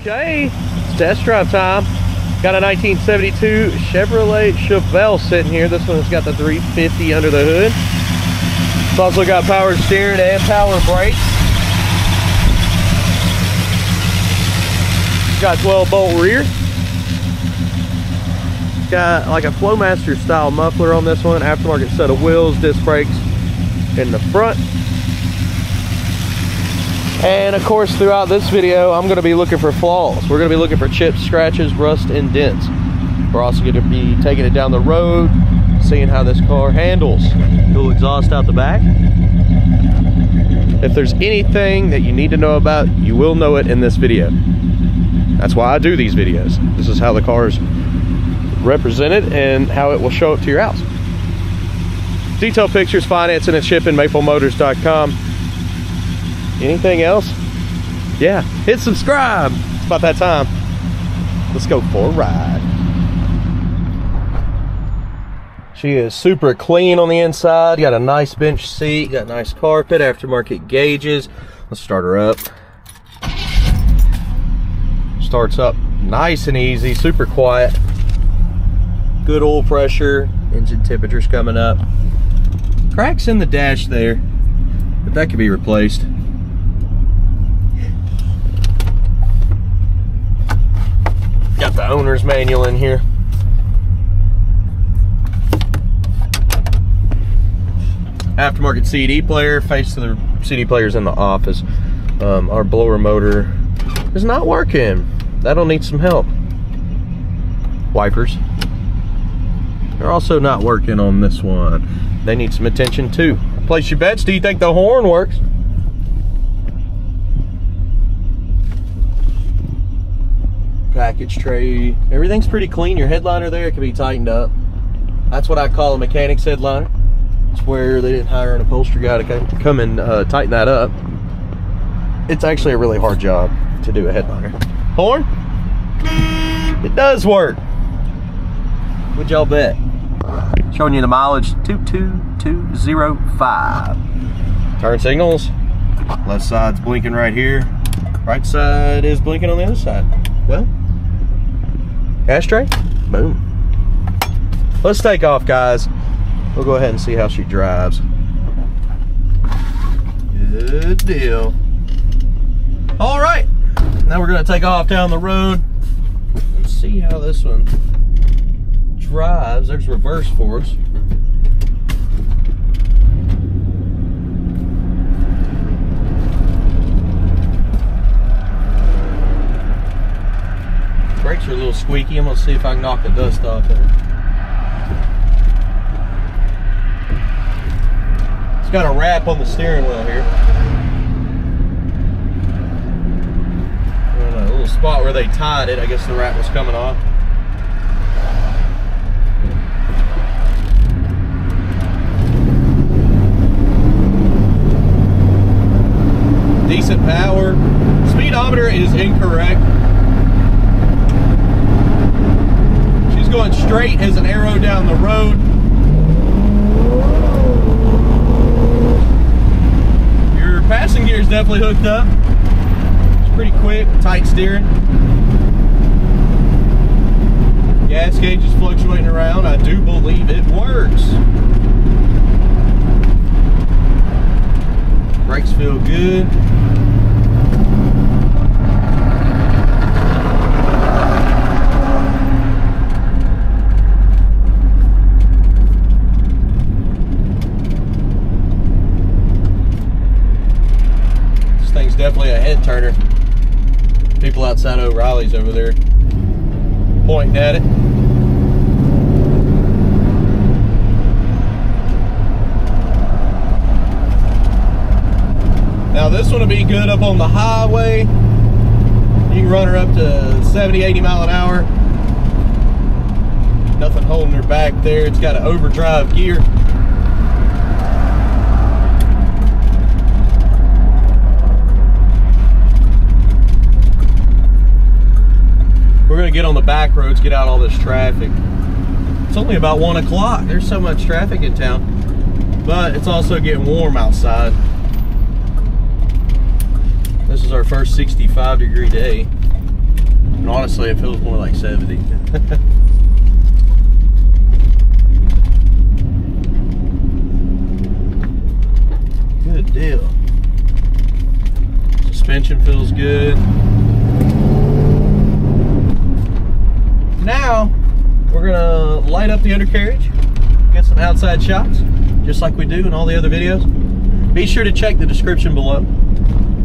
Okay, it's test drive time. Got a 1972 Chevrolet Chevelle sitting here. This one's got the 350 under the hood. It's also got power steering and power brakes. It's got 12-bolt rear. It's got like a Flowmaster style muffler on this one. Aftermarket set of wheels, disc brakes in the front. And of course, throughout this video, I'm going to be looking for flaws. We're going to be looking for chips, scratches, rust, and dents. We're also going to be taking it down the road, seeing how this car handles. Dual exhaust out the back. If there's anything that you need to know about, you will know it in this video. That's why I do these videos. This is how the car is represented and how it will show up to your house. Detail pictures, financing, and shipping, maplemotors.com. Anything else? Yeah, hit subscribe. It's about that time. Let's go for a ride. She is super clean on the inside. Got a nice bench seat, got nice carpet, aftermarket gauges. Let's start her up. Starts up nice and easy, super quiet. Good oil pressure, engine temperature's coming up. Cracks in the dash there, but that could be replaced. Got the owner's manual in here. Aftermarket CD player. Face to the CD player's in the office. Our blower motor is not working. That'll need some help. Wipers. They're also not working on this one. They need some attention too. Place your bets. Do you think the horn works? Package tray, everything's pretty clean. Your headliner there can be tightened up. That's what I call a mechanic's headliner. It's where they didn't hire an upholstery guy to come and tighten that up. It's actually a really hard job to do a headliner. Horn, it does work. Would y'all bet? Showing you the mileage, 22205. Turn signals, left side's blinking right here, right side is blinking on the other side. Well, ashtray, boom. Let's take off, guys. We'll go ahead and see how she drives. Good deal. All right, now we're gonna take off down the road. Let's see how this one drives. There's reverse for us. Brakes are a little squeaky. I'm gonna see if I can knock the dust off of it. It's got a wrap on the steering wheel here. A little spot where they tied it. I guess the wrap was coming off. Decent power. Speedometer is incorrect. Going straight as an arrow down the road. Your passing gear is definitely hooked up. It's pretty quick, tight steering. Gas gauge is fluctuating around. I do believe it works. Brakes feel good. Definitely a head turner. People outside O'Reilly's over there pointing at it. Now this one will be good up on the highway. You can run her up to 70, 80 mile an hour. Nothing holding her back there. It's got an overdrive gear. We're gonna get on the back roads, get out all this traffic. It's only about 1 o'clock. There's so much traffic in town, but it's also getting warm outside. This is our first 65-degree day. And honestly, it feels more like 70. Good deal. Suspension feels good. Now, we're gonna light up the undercarriage, get some outside shots, just like we do in all the other videos. Be sure to check the description below.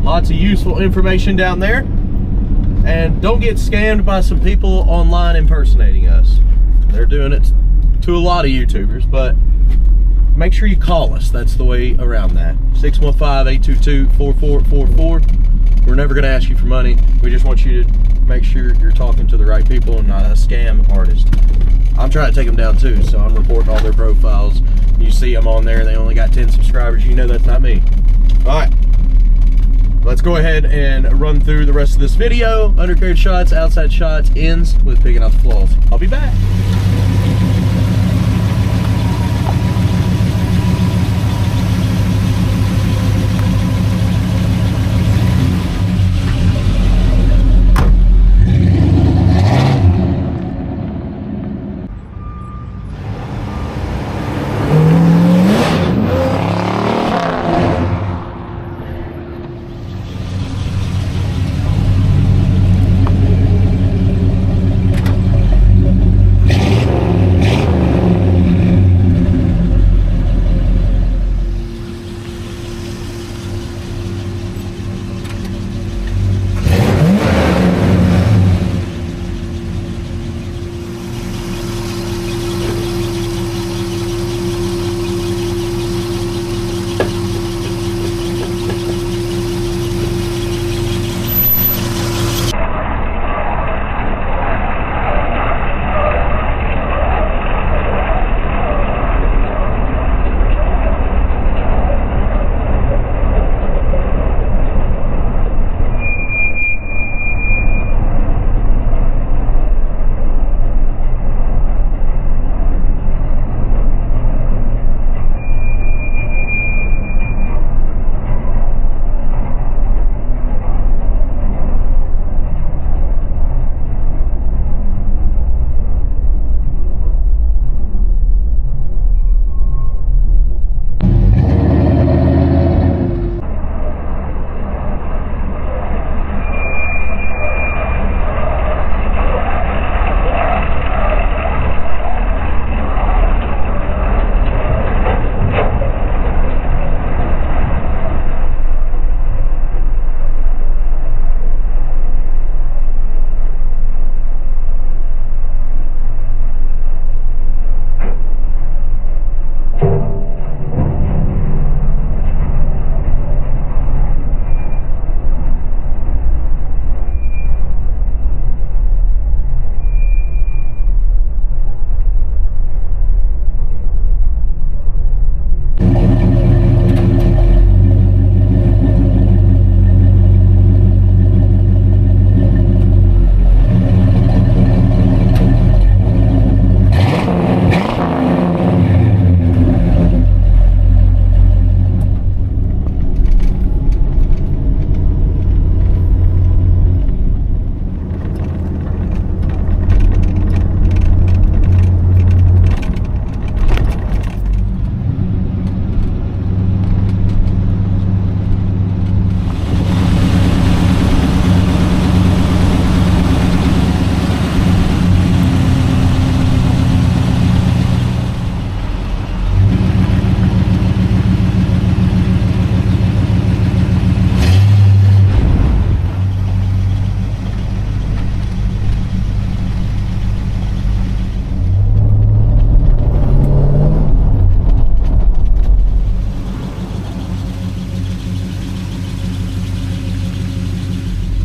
Lots of useful information down there. And don't get scammed by some people online impersonating us. They're doing it to a lot of YouTubers, but make sure you call us. That's the way around that. 615-822-4444. We're never gonna ask you for money. We just want you to make sure you're talking to the right people and not a scam artist. I'm trying to take them down too, so I'm reporting all their profiles. You see them on there and they only got 10 subscribers, you know that's not me. All right, let's go ahead and run through the rest of this video. Undercarriage shots, outside shots, ends with picking out the flaws. I'll be back.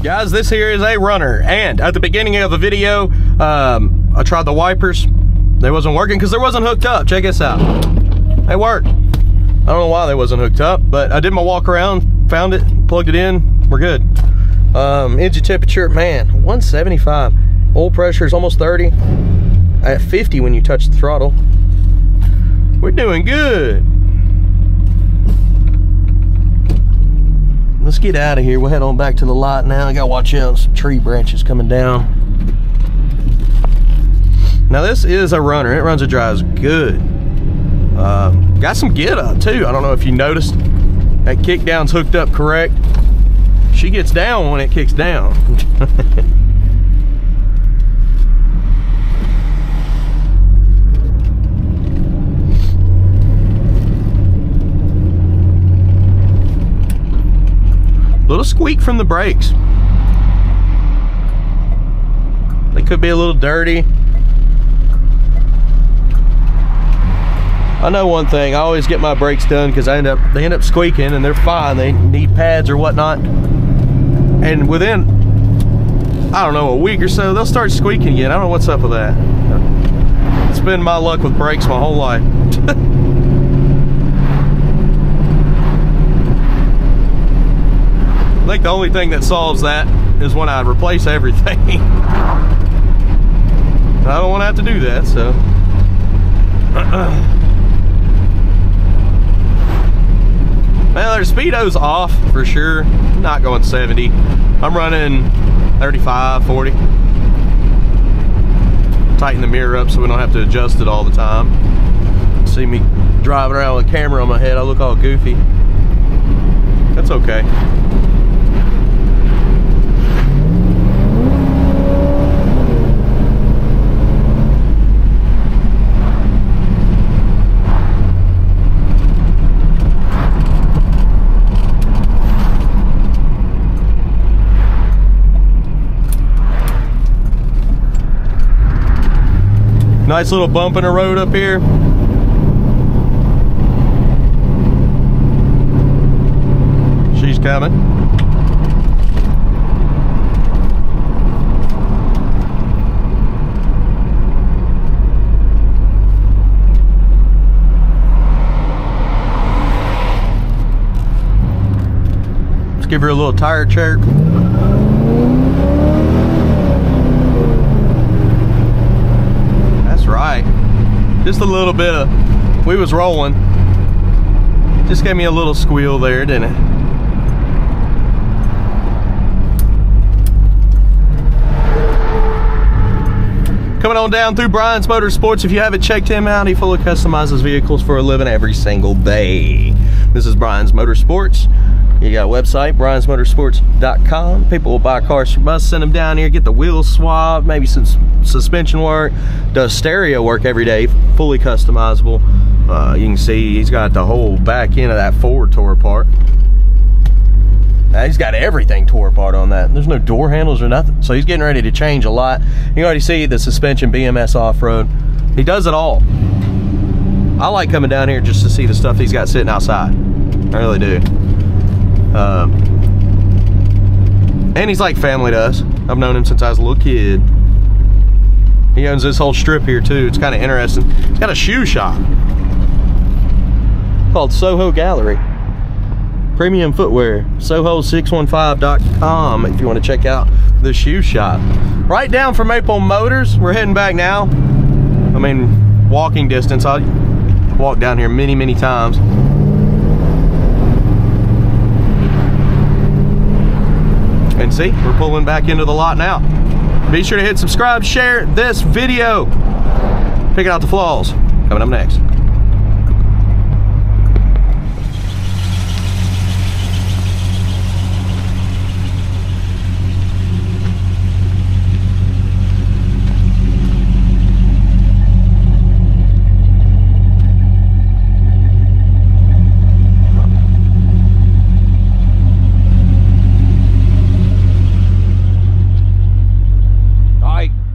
Guys, this here is a runner, and at the beginning of the video, I tried the wipers. They wasn't working because they wasn't hooked up. Check this out. They worked. I don't know why they wasn't hooked up, but I did my walk around, found it, plugged it in, we're good. Engine temperature, man, 175. Oil pressure is almost 30. At 50 when you touch the throttle. We're doing good. Let's get out of here. We'll head on back to the lot now. I gotta watch out, some tree branches coming down. Now this is a runner. It runs and drives good. Got some get up too. I don't know if you noticed. That kick down's hooked up correct. She gets down when it kicks down. Little squeak from the brakes. They could be a little dirty. I know one thing, I always get my brakes done because they end up squeaking, and they're fine. They need pads or whatnot. And within, I don't know, a week or so, they'll start squeaking again. I don't know what's up with that. It's been my luck with brakes my whole life. I think the only thing that solves that is when I replace everything. I don't want to have to do that, so. Well, their speedo's off for sure. I'm not going 70. I'm running 35, 40. Tighten the mirror up so we don't have to adjust it all the time. See me driving around with a camera on my head, I look all goofy. That's okay. Nice little bump in the road up here. She's coming. Let's give her a little tire chirp. Just a little bit of, we was rolling. Just gave me a little squeal there, didn't it? Coming on down through Brian's Motorsports. If you haven't checked him out, he fully customizes vehicles for a living every single day. This is Brian's Motorsports. You got a website, briansmotorsports.com. People will buy cars from us, send them down here, get the wheels swabbed, maybe some suspension work, does stereo work every day, fully customizable. You can see he's got the whole back end of that Ford tore apart. He's got everything tore apart on that. There's no door handles or nothing. So he's getting ready to change a lot. You already see the suspension, BMS off road. He does it all. I like coming down here just to see the stuff he's got sitting outside. I really do. And he's like family to us. I've known him since I was a little kid. He owns this whole strip here too. It's kind of interesting. He's got a shoe shop called Soho Gallery. Premium footwear, soho615.com if you want to check out the shoe shop. Right down from Maple Motors, we're heading back now. I mean, walking distance. I walked down here many, many times. And see, we're pulling back into the lot now. Be sure to hit subscribe, share this video. Picking out the flaws, coming up next.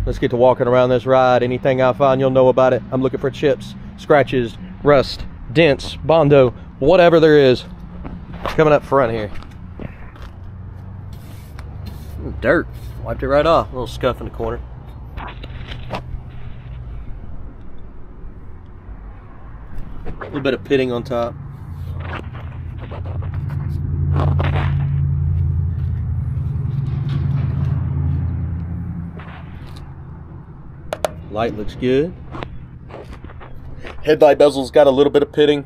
Let's get to walking around this ride. Anything I find, you'll know about it. I'm looking for chips, scratches, rust, dents, bondo, whatever there is. Coming up front here. Dirt. Wiped it right off. A little scuff in the corner. A little bit of pitting on top. Light looks good. Headlight bezel's got a little bit of pitting.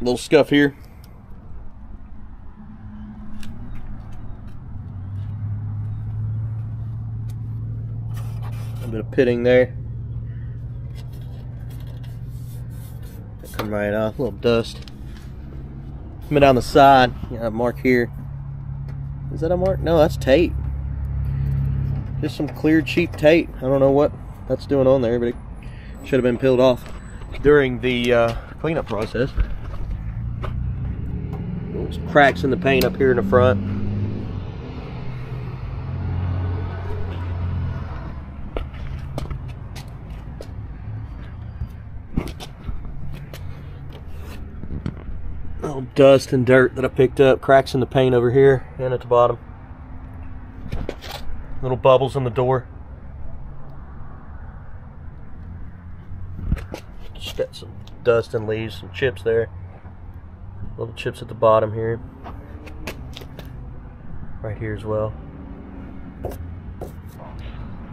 A little scuff here. A bit of pitting there. Come right off, a little dust. Coming down the side, you got a mark here. Is that a mark? No, that's tape. Just some clear, cheap tape. I don't know what that's doing on there, but it should have been peeled off during the cleanup process. There's cracks in the paint up here in the front. Little dust and dirt that I picked up. Cracks in the paint over here and at the bottom. Little bubbles in the door. Just got some dust and leaves, some chips there. Little chips at the bottom here. Right here as well.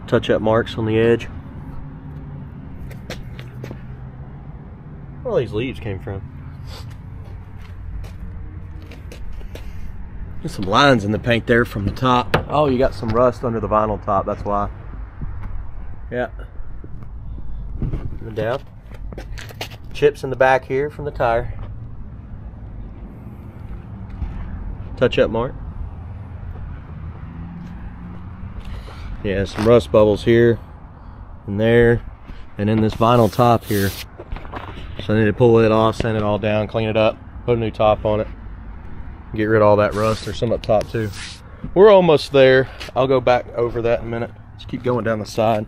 Touch-up marks on the edge. Where all these leaves came from. There's some lines in the paint there from the top. Oh, you got some rust under the vinyl top, that's why. Yeah. Coming down. Chips in the back here from the tire. Touch-up mark. Yeah, some rust bubbles here and there and in this vinyl top here. So I need to pull it off, sand it all down, clean it up, put a new top on it. Get rid of all that rust. There's some up top too. We're almost there. I'll go back over that in a minute. Let's keep going down the side.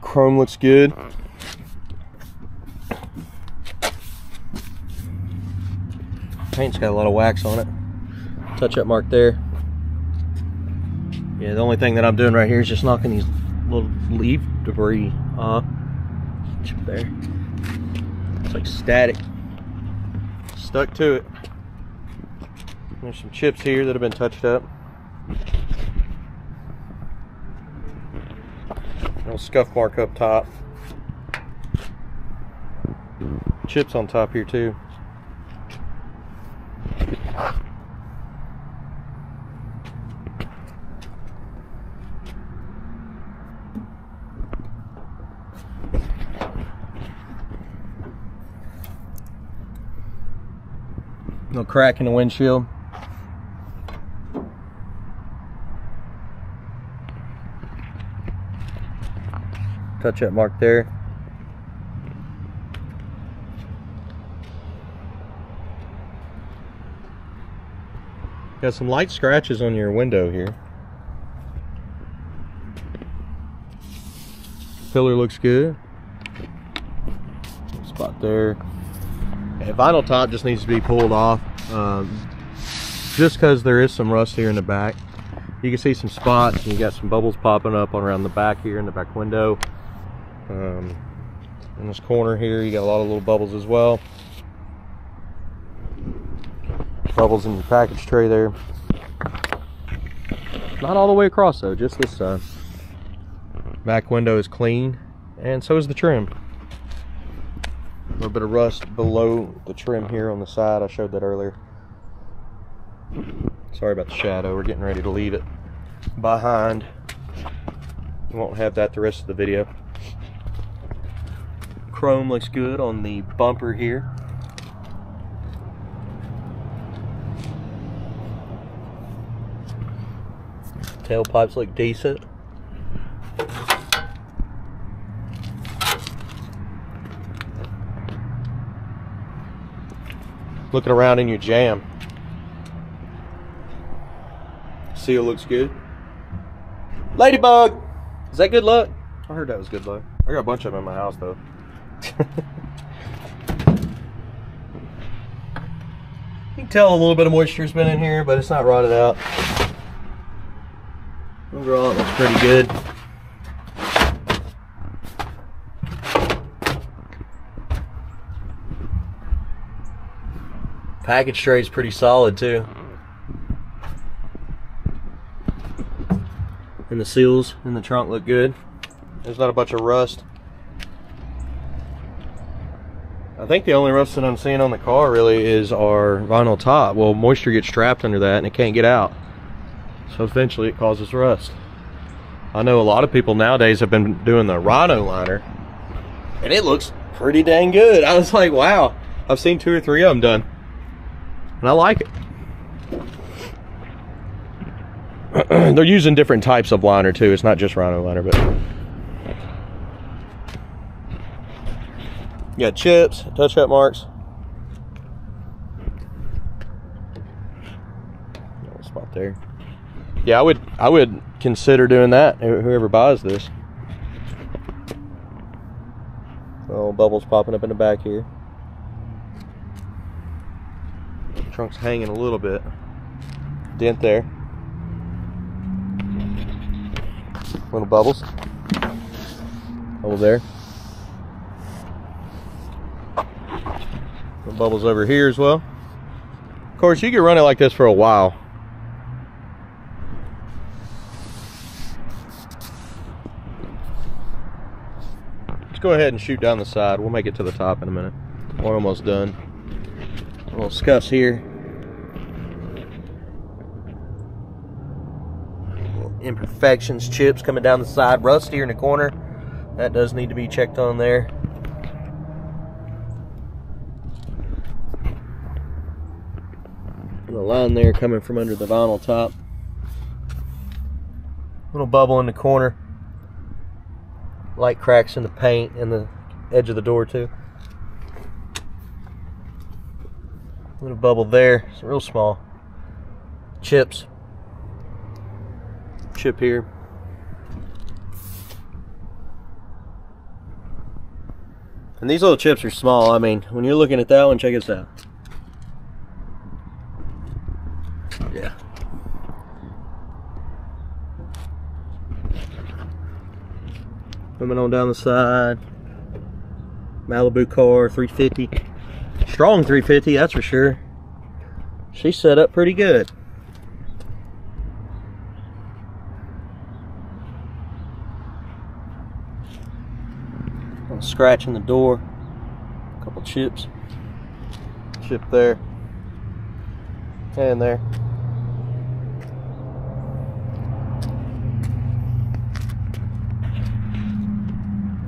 Chrome looks good. Paint's got a lot of wax on it. Touch up mark there. Yeah, the only thing that I'm doing right here is just knocking these little leaf debris off. Chip there. It's like static. Stuck to it. There's some chips here that have been touched up. Little scuff mark up top. Chips on top here too. Little crack in the windshield. Touch-up mark there. Got some light scratches on your window here. Pillar looks good. Little spot there. The vinyl top just needs to be pulled off just because there is some rust here in the back. You can see some spots and you got some bubbles popping up around the back here in the back window. In this corner here you got a lot of little bubbles as well. Bubbles in your package tray there. Not all the way across though, just this side. Back window is clean and so is the trim. A little bit of rust below the trim here on the side. I showed that earlier. Sorry about the shadow. We're getting ready to leave it behind. We won't have that the rest of the video. Chrome looks good on the bumper here. Tailpipes look decent. Looking around in your jam. Seal looks good. Ladybug! Is that good luck? I heard that was good luck. I got a bunch of them in my house though. You can tell a little bit of moisture's been in here, but it's not rotted out. Overall, it looks pretty good. Package tray is pretty solid too. And the seals in the trunk look good. There's not a bunch of rust. I think the only rust that I'm seeing on the car really is our vinyl top. Well, moisture gets trapped under that and it can't get out. So eventually it causes rust. I know a lot of people nowadays have been doing the Rhino liner, and it looks pretty dang good. I was like, wow, I've seen 2 or 3 of them done, and I like it. They're using different types of liner too. It's not just Rhino liner, but you got chips, touch-up marks. Little spot there. Yeah, I would consider doing that. Whoever buys this. Little bubbles popping up in the back here. Trunk's hanging a little bit. Dent there. Little bubbles. Over there. Little bubbles over here as well. Of course, you could run it like this for a while. Let's go ahead and shoot down the side. We'll make it to the top in a minute. We're almost done. A little scuffs here. Imperfections, chips coming down the side, rust here in the corner. That does need to be checked on there. The line there coming from under the vinyl top. Little bubble in the corner. Light cracks in the paint and the edge of the door too. Little bubble there. It's real small. Chips. Chip here. And these little chips are small. I mean, when you're looking at that one, check this out. Yeah. Coming on down the side. Malibu car, 350. Strong 350, that's for sure. She's set up pretty good. Scratch in the door, a couple chips, chip there, and there.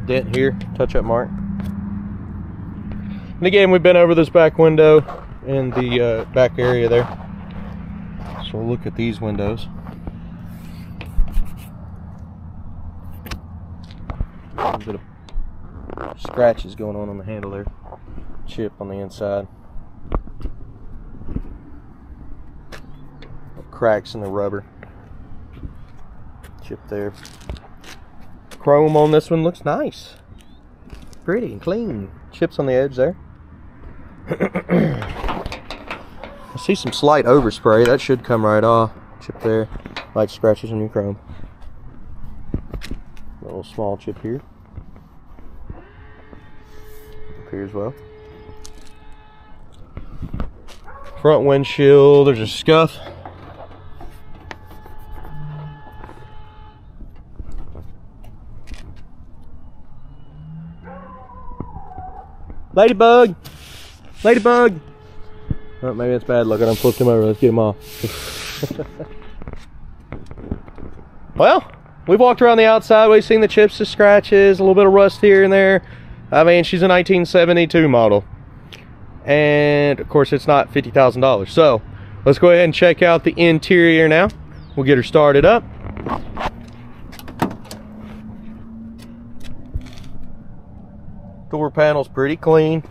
Dent here, touch-up mark. And again, we've been over this back window and the back area there. So we'll look at these windows. A little bit of scratches going on the handle there. Chip on the inside. Cracks in the rubber. Chip there. Chrome on this one looks nice. Pretty and clean. Chips on the edge there. I see some slight overspray. That should come right off. Chip there. Light scratches on your chrome. A little small chip here. Here as well. Front windshield, there's a scuff. Ladybug! Ladybug! Oh, maybe that's bad luck. I done flipped him over. Let's get him off. Well, we've walked around the outside. We've seen the chips, the scratches, a little bit of rust here and there. I mean, she's a 1972 model, and of course it's not $50,000. So let's go ahead and check out the interior now. We'll get her started up. Door panel's pretty clean.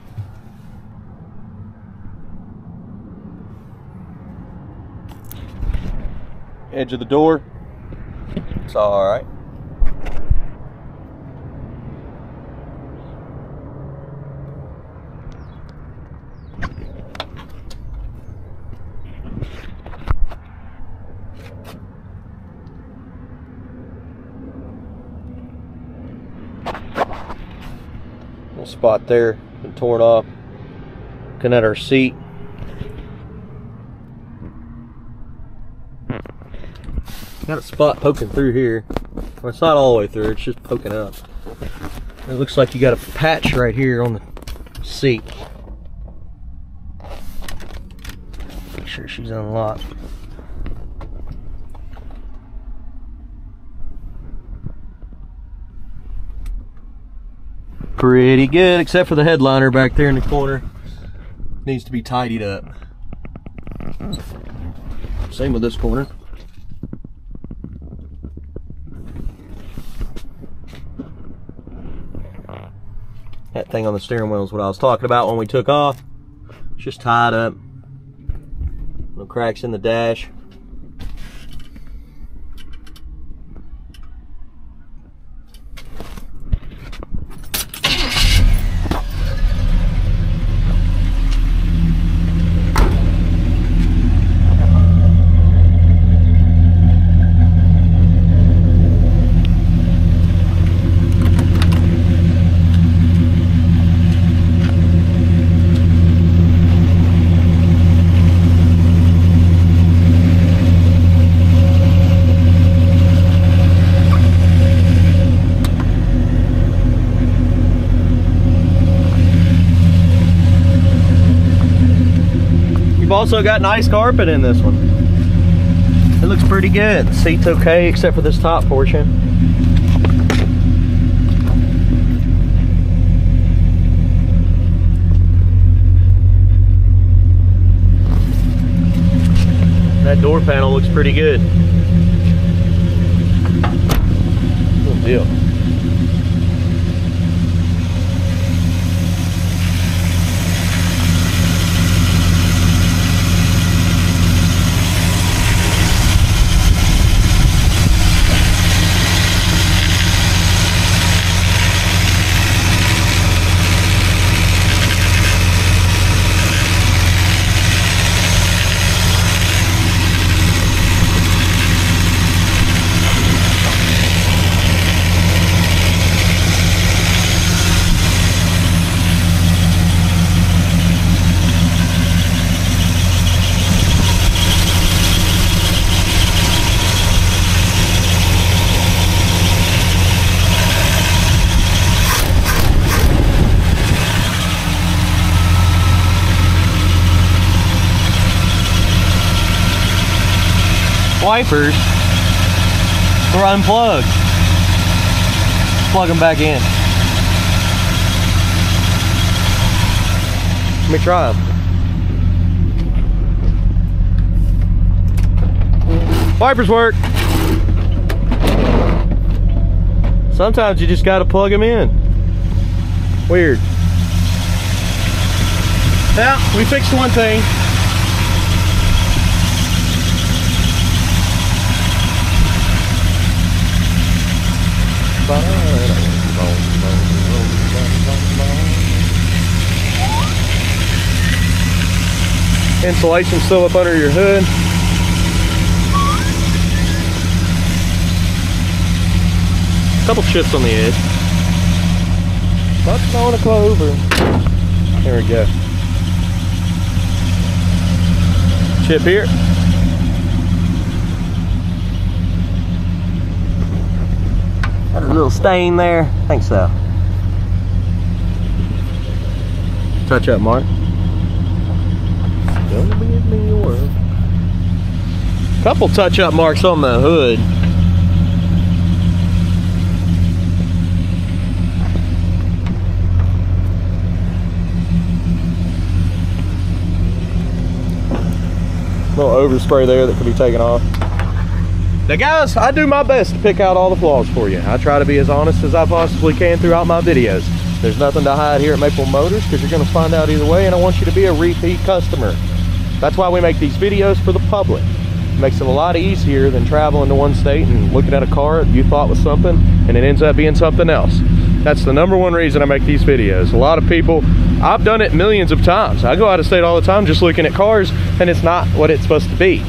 Edge of the door, it's all right. Spot there, been torn off. Looking at our seat. Got a spot poking through here. Well, it's not all the way through, it's just poking up. It looks like you got a patch right here on the seat. Make sure she's unlocked. pretty good, except for the headliner back there in the corner. Needs to be tidied up. Same with this corner. That thing on the steering wheel is what I was talking about when we took off. It's just tied up. No cracks in the dash. Also got nice carpet in this one. It looks pretty good. The seat's okay except for this top portion. That door panel looks pretty good. Good deal. Wipers were unplugged. Plug them back in. Let me try them. Wipers work. Sometimes you just gotta plug them in. Weird. Now, we fixed one thing. Insulation still up under your hood. A couple chips on the edge. Not blowing a clover. There we go. Chip here. Got a little stain there. I think so. Touch up, Mark. Don't give me yours. Couple touch up marks on the hood. Little overspray there that could be taken off. Now guys, I do my best to pick out all the flaws for you. I try to be as honest as I possibly can throughout my videos. There's nothing to hide here at Maple Motors because you're going to find out either way, and I want you to be a repeat customer. That's why we make these videos for the public. It makes it a lot easier than traveling to one state and looking at a car that you thought was something and it ends up being something else. That's the number one reason I make these videos. A lot of people, I've done it millions of times. I go out of state all the time just looking at cars and it's not what it's supposed to be.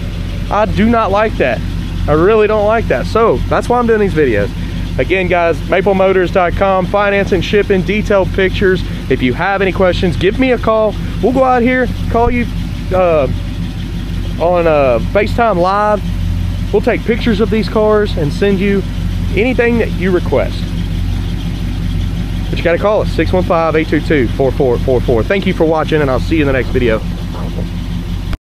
I do not like that. I really don't like that. So that's why I'm doing these videos. Again guys, maplemotors.com, financing, shipping, detailed pictures. If you have any questions, give me a call. We'll go out here, call you on FaceTime Live. We'll take pictures of these cars and send you anything that you request. But you gotta call us, 615-822-4444. Thank you for watching and I'll see you in the next video.